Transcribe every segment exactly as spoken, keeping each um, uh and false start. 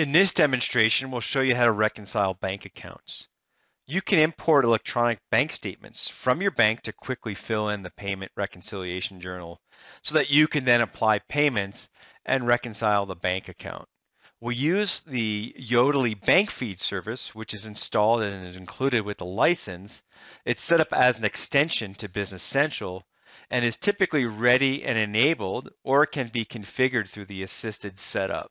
In this demonstration, we'll show you how to reconcile bank accounts. You can import electronic bank statements from your bank to quickly fill in the payment reconciliation journal so that you can then apply payments and reconcile the bank account. We use the Yodlee bank feed service, which is installed and is included with the license. It's set up as an extension to Business Central and is typically ready and enabled or can be configured through the assisted setup.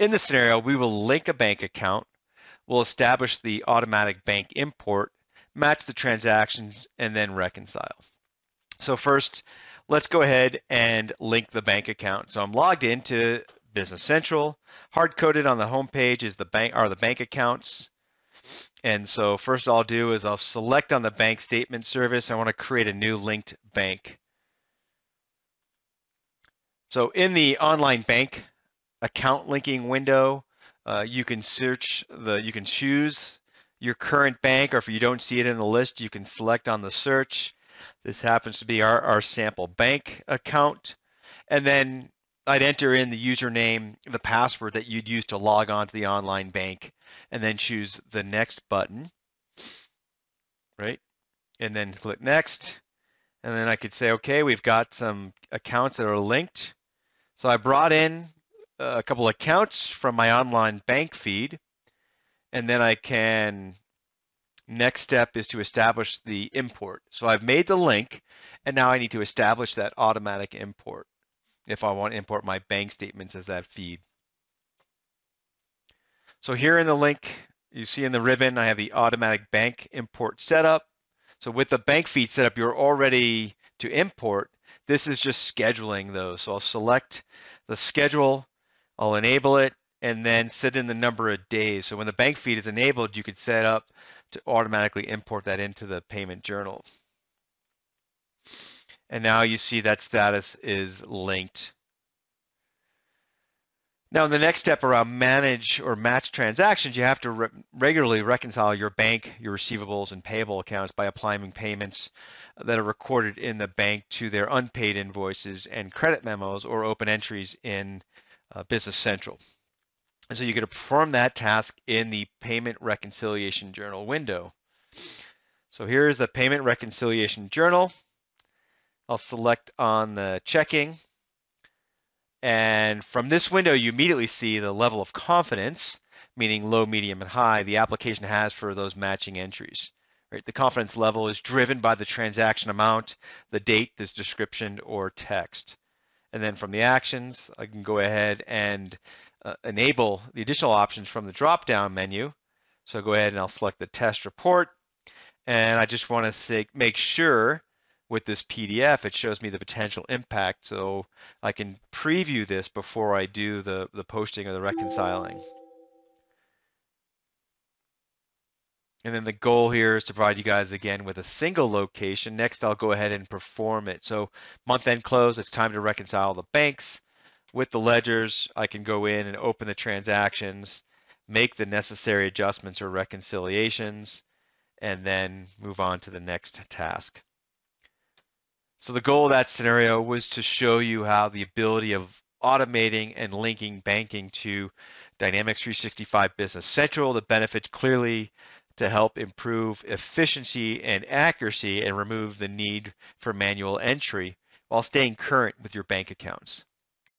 In this scenario, we will link a bank account. We'll establish the automatic bank import, match the transactions, and then reconcile. So first, let's go ahead and link the bank account. So I'm logged into Business Central. Hard-coded on the home page is the bank, are the bank accounts. And so first I'll do is I'll select on the bank statement service. I want to create a new linked bank. So in the online bank account linking window, Uh, you can search the, you can choose your current bank, or if you don't see it in the list, you can select on the search. This happens to be our, our sample bank account. And then I'd enter in the username, the password that you'd use to log on to the online bank, and then choose the next button, right? And then click next. And then I could say, okay, we've got some accounts that are linked. So I brought in a couple accounts from my online bank feed, and then I can, next step is to establish the import. So I've made the link, and now I need to establish that automatic import if I want to import my bank statements as that feed. So here in the link, you see in the ribbon, I have the automatic bank import setup. So with the bank feed setup, you're all ready to import. This is just scheduling those. So I'll select the schedule, I'll enable it, and then set in the number of days. So when the bank feed is enabled, you could set up to automatically import that into the payment journal. And now you see that status is linked. Now in the next step around manage or match transactions, you have to re regularly reconcile your bank, your receivables and payable accounts by applying payments that are recorded in the bank to their unpaid invoices and credit memos or open entries in Uh, Business Central. And so you can perform that task in the Payment Reconciliation Journal window. So here is the Payment Reconciliation Journal. I'll select on the checking. And from this window, you immediately see the level of confidence, meaning low, medium, and high, the application has for those matching entries. Right? The confidence level is driven by the transaction amount, the date, this description, or text. And then from the actions, I can go ahead and uh, enable the additional options from the drop-down menu. So go ahead and I'll select the test report. And I just want to make sure with this P D F, it shows me the potential impact. So I can preview this before I do the, the posting or the reconciling. And then the goal here is to provide you guys again with a single location. Next, I'll go ahead and perform it. So month end close, it's time to reconcile the banks with the ledgers. I can go in and open the transactions, make the necessary adjustments or reconciliations, and then move on to the next task. So the goal of that scenario was to show you how the ability of automating and linking banking to Dynamics three sixty-five Business Central, the benefits clearly to help improve efficiency and accuracy and remove the need for manual entry while staying current with your bank accounts.